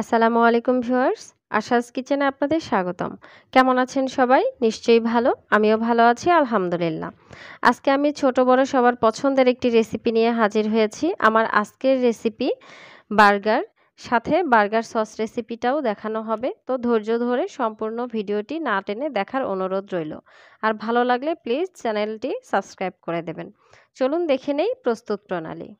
আসসালামু আলাইকুম ভিউয়ার্স, আশাস কিচেনে আপনাদের স্বাগতম। কেমন আছেন সবাই? নিশ্চয়ই ভালো, আমিও ভালো আছি আলহামদুলিল্লাহ। আজকে আমি ছোট বড় সবার পছন্দের একটি রেসিপি নিয়ে হাজির হয়েছি। আমার আজকের রেসিপি বার্গার, সাথে বার্গার সস রেসিপিটাও দেখানো হবে। তো ধৈর্য ধরে সম্পূর্ণ ভিডিওটি না টেনে দেখার অনুরোধ রইল, আর ভালো লাগলে প্লিজ চ্যানেলটি সাবস্ক্রাইব করে দেবেন। চলুন দেখে নেই প্রস্তুত প্রণালী।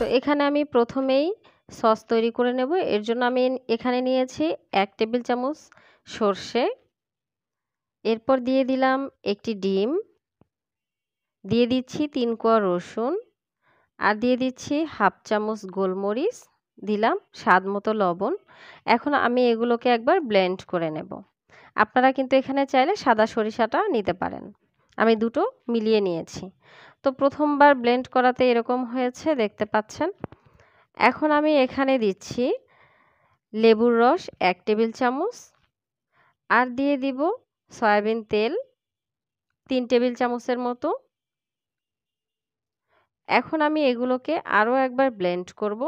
তো এখানে আমি প্রথমেই সস তৈরি করে নেব। এর জন্য আমি এখানে নিয়েছি 1 টেবিল চামচ সরষে, এরপর দিয়ে দিলাম একটি ডিম, দিয়ে দিচ্ছি 3 কোয়া রসুন, আর দিয়ে দিচ্ছি হাফ চামচ গোলমরিচ, দিলাম স্বাদ মতো লবণ। এখন আমি এগুলোকে একবার ব্লেন্ড করে নেব। আপনারা কিন্তু এখানে চাইলে সাদা সরিষাটা নিতে পারেন, আমি দুটো মিলিয়ে নিয়েছি। তো প্রথমবার ব্লেন্ড করাতে এরকম হয়েছে, দেখতে পাচ্ছেন। এখন আমি এখানে দিচ্ছি লেবুর রস 1 টেবিল চামচ, আর দিয়ে দিব সয়াবিন তেল 3 টেবিল চামচের মতো। এখন আমি এগুলোকে আরও একবার ব্লেন্ড করব।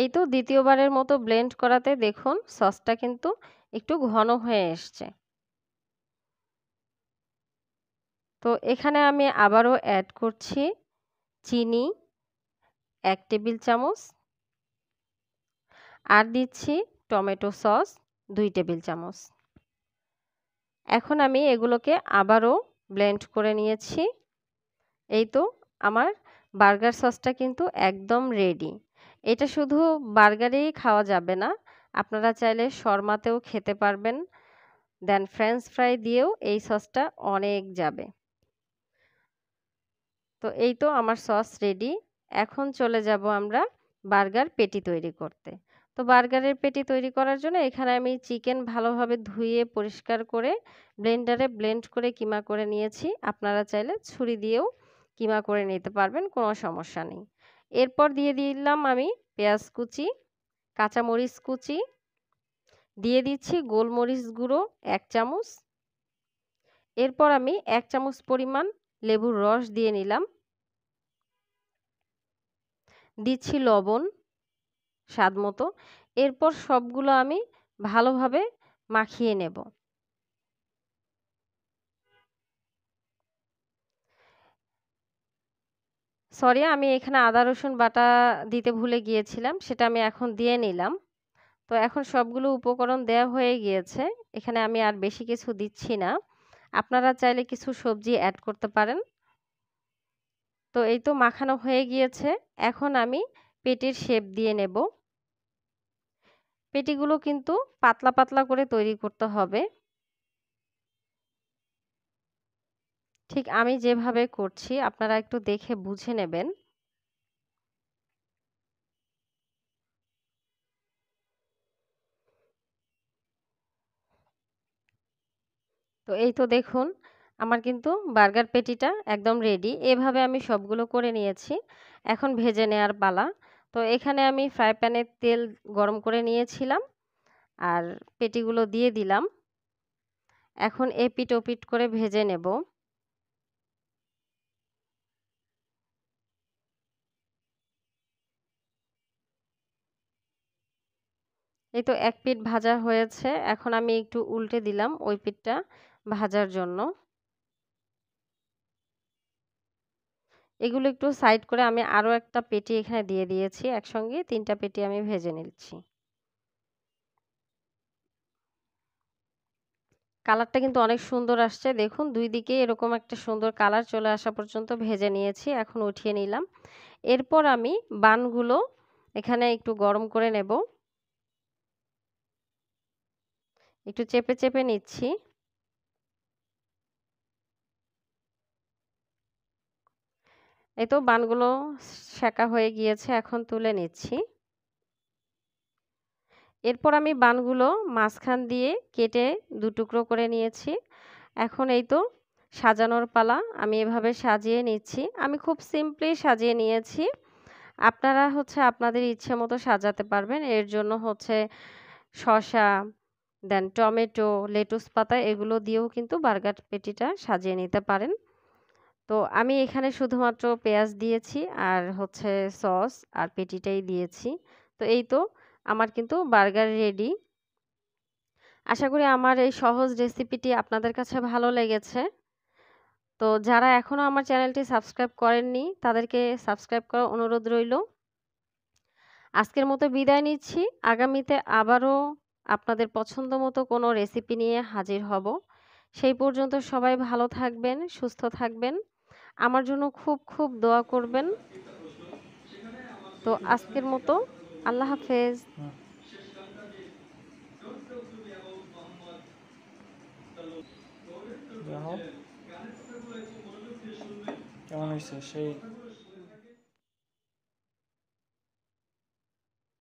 এই তো দ্বিতীয়বারের মতো ব্লেন্ড করাতে দেখুন সসটা কিন্তু একটু ঘন হয়ে এসছে। তো এখানে আমি আবারও অ্যাড করছি চিনি 1 টেবিল চামচ, আর দিচ্ছি টমেটো সস 2 টেবিল চামচ। এখন আমি এগুলোকে আবারও ব্লেন্ড করে নিয়েছি। এই তো আমার বার্গার সসটা কিন্তু একদম রেডি। এটা শুধু বার্গারেই খাওয়া যাবে না, আপনারা চাইলে শর্মাতেও খেতে পারবেন, দেন ফ্রেঞ্চ ফ্রাই দিয়েও এই সসটা অনেক যাবে। তো এই তো আমার সস রেডি। এখন চলে যাব আমরা বার্গার পেটি তৈরি করতে। তো বার্গারের পেটি তৈরি করার জন্য এখানে আমি চিকেন ভালোভাবে ধুয়ে পরিষ্কার করে ব্লেন্ডারে ব্লেন্ড করে কিমা করে নিয়েছি। আপনারা চাইলে ছুরি দিয়েও কিমা করে নিতে পারবেন, কোনো সমস্যা নেই। এরপর দিয়ে দিলাম আমি পেঁয়াজ কুচি, কাঁচামরিচ কুচি, দিয়ে দিচ্ছি গোলমরিচ গুঁড়ো 1 চামচ। এরপর আমি 1 চামচ পরিমাণ লেবুর রস দিয়ে নিলাম, দিচ্ছি লবণ স্বাদ মতো। এরপর সবগুলো আমি ভালোভাবে মাখিয়ে নেব। সরি, আমি এখানে আদা রসুন বাটা দিতে ভুলে গিয়েছিলাম, সেটা আমি এখন দিয়ে নিলাম। তো এখন সবগুলো উপকরণ দেয়া হয়ে গিয়েছে, এখানে আমি আর বেশি কিছু দিচ্ছি না। আপনারা চাইলে কিছু সবজি অ্যাড করতে পারেন। তো এই তো মাখানো হয়ে গিয়েছে। এখন আমি পেটির শেপ দিয়ে নেব। পেটিগুলো কিন্তু পাতলা পাতলা করে তৈরি করতে হবে, ঠিক আমি যেভাবে করছি আপনারা একটু দেখে বুঝে নেবেন। তো এই তো দেখুন আমার কিন্তু বার্গার পেটিটা একদম রেডি। এভাবে আমি সবগুলো করে নিয়েছি, এখন ভেজে নেওয়ার পালা। তো এখানে আমি ফ্রাই প্যানে তেল গরম করে নিয়েছিলাম, আর পেটিগুলো দিয়ে দিলাম। এখন এপিট ওপিট করে ভেজে নেব। এই তো এক পিট ভাজা হয়েছে, এখন আমি একটু উল্টে দিলাম ওই পিঠটা ভাজার জন্য। এগুলো একটু সাইড করে আমি আরও একটা পেটি এখানে দিয়ে দিয়েছি, একসঙ্গে 3টা পেটি আমি ভেজে নিচ্ছি। কালারটা কিন্তু অনেক সুন্দর আসছে, দেখুন দুই দিকে এরকম একটা সুন্দর কালার চলে আসা পর্যন্ত ভেজে নিয়েছি। এখন উঠিয়ে নিলাম। এরপর আমি বানগুলো এখানে একটু গরম করে নেব, একটু চেপে চেপে নিচ্ছি। এই তো বানগুলো সেঁকা হয়ে গিয়েছে, এখন তুলে নিচ্ছি। এরপর আমি বানগুলো মাঝখান দিয়ে কেটে 2 টুকরো করে নিয়েছি। এখন এই তো সাজানোর পালা, আমি এভাবে সাজিয়ে নিচ্ছি। আমি খুব সিম্পলি সাজিয়ে নিয়েছি, আপনারা আপনাদের ইচ্ছে মতো সাজাতে পারবেন। এর জন্য শসা, দেন টমেটো, লেটুস পাতা এগুলো দিয়েও কিন্তু বার্গার পেটিটা সাজিয়ে নিতে পারেন। তো আমি এখানে শুধুমাত্র পেঁয়াজ দিয়েছি আর সস আর পেটিটাই দিয়েছি। তো এই তো আমার কিন্তু বার্গার রেডি। আশা করি আমার এই সহজ রেসিপিটি আপনাদের কাছে ভালো লেগেছে। তো যারা এখনও আমার চ্যানেলটি সাবস্ক্রাইব করেননি তাদেরকে সাবস্ক্রাইব করার অনুরোধ রইল। আজকের মতো বিদায় নিচ্ছি। আগামীতে আবারও আপনাদের পছন্দ মতো কোনো রেসিপি নিয়ে হাজির হব। সেই পর্যন্ত সবাই ভালো থাকবেন, সুস্থ থাকবেন, আমার জন্য খুব খুব দোয়া করবেন। তো আজকের মতো আল্লাহ হাফেজ। কেমন হয়েছে সেই